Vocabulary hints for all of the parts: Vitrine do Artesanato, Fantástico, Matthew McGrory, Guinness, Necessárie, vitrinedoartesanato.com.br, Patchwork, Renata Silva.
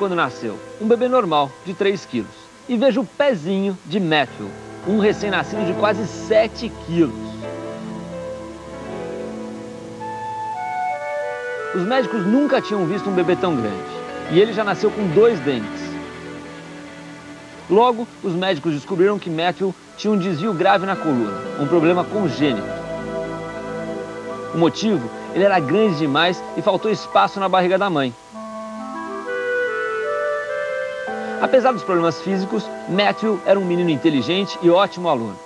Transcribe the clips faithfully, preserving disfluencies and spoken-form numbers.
quando nasceu, um bebê normal de três quilos. E veja o pezinho de Matthew, um recém-nascido de quase sete quilos. Os médicos nunca tinham visto um bebê tão grande, e ele já nasceu com dois dentes. Logo, os médicos descobriram que Matthew tinha um desvio grave na coluna, um problema congênito. O motivo? Ele era grande demais e faltou espaço na barriga da mãe. Apesar dos problemas físicos, Matthew era um menino inteligente e ótimo aluno.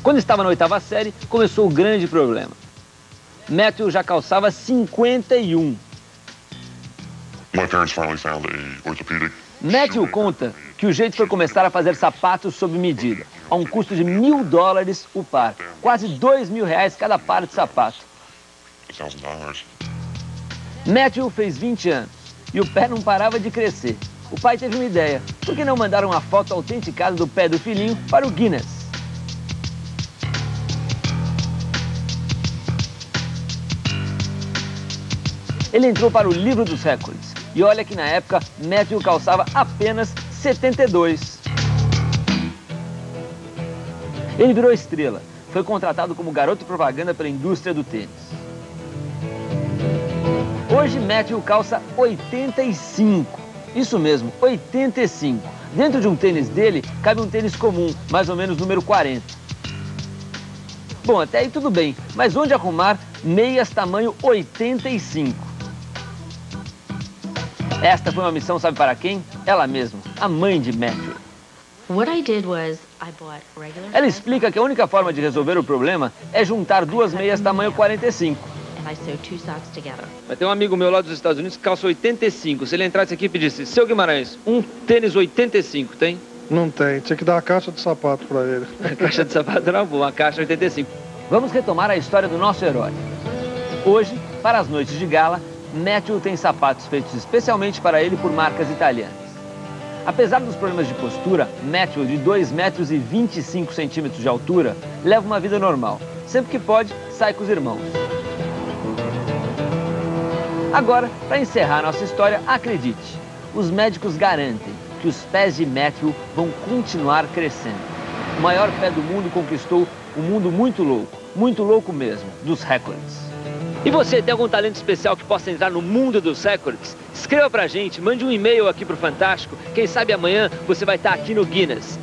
Quando estava na oitava série, começou o grande problema. Matthew já calçava cinquenta e um. My parents finally found a orthopedic... Matthew conta que o jeito foi começar a fazer sapatos sob medida, a um custo de mil dólares o par, quase dois mil reais cada par de sapato. Matthew fez vinte anos e o pé não parava de crescer. O pai teve uma ideia, por que não mandar uma foto autenticada do pé do filhinho para o Guinness? Ele entrou para o livro dos recordes. E olha que na época, Matthew calçava apenas setenta e dois. Ele virou estrela. Foi contratado como garoto propaganda pela indústria do tênis. Hoje, Matthew calça oitenta e cinco. Isso mesmo, oitenta e cinco. Dentro de um tênis dele, cabe um tênis comum, mais ou menos número quarenta. Bom, até aí tudo bem. Mas onde arrumar meias tamanho oitenta e cinco? Esta foi uma missão, sabe para quem? Ela mesma, a mãe de Matthew. Ela explica que a única forma de resolver o problema é juntar duas meias tamanho quarenta e cinco. Mas tem um amigo meu lá dos Estados Unidos que calça oitenta e cinco. Se ele entrasse aqui e pedisse, seu Guimarães, um tênis oitenta e cinco, tem? Não tem, tinha que dar uma caixa de sapato para ele. A caixa de sapato era boa, uma caixa oitenta e cinco. Vamos retomar a história do nosso herói. Hoje, para as noites de gala, Matthew tem sapatos feitos especialmente para ele por marcas italianas. Apesar dos problemas de postura, Matthew, de dois metros e vinte e cinco centímetros de altura, leva uma vida normal. Sempre que pode, sai com os irmãos. Agora, para encerrar nossa história, acredite, os médicos garantem que os pés de Matthew vão continuar crescendo. O maior pé do mundo conquistou um mundo muito louco, muito louco mesmo, dos recordes. E você tem algum talento especial que possa entrar no mundo dos recordes? Escreva pra gente, mande um e-mail aqui pro Fantástico. Quem sabe amanhã você vai estar aqui no Guinness.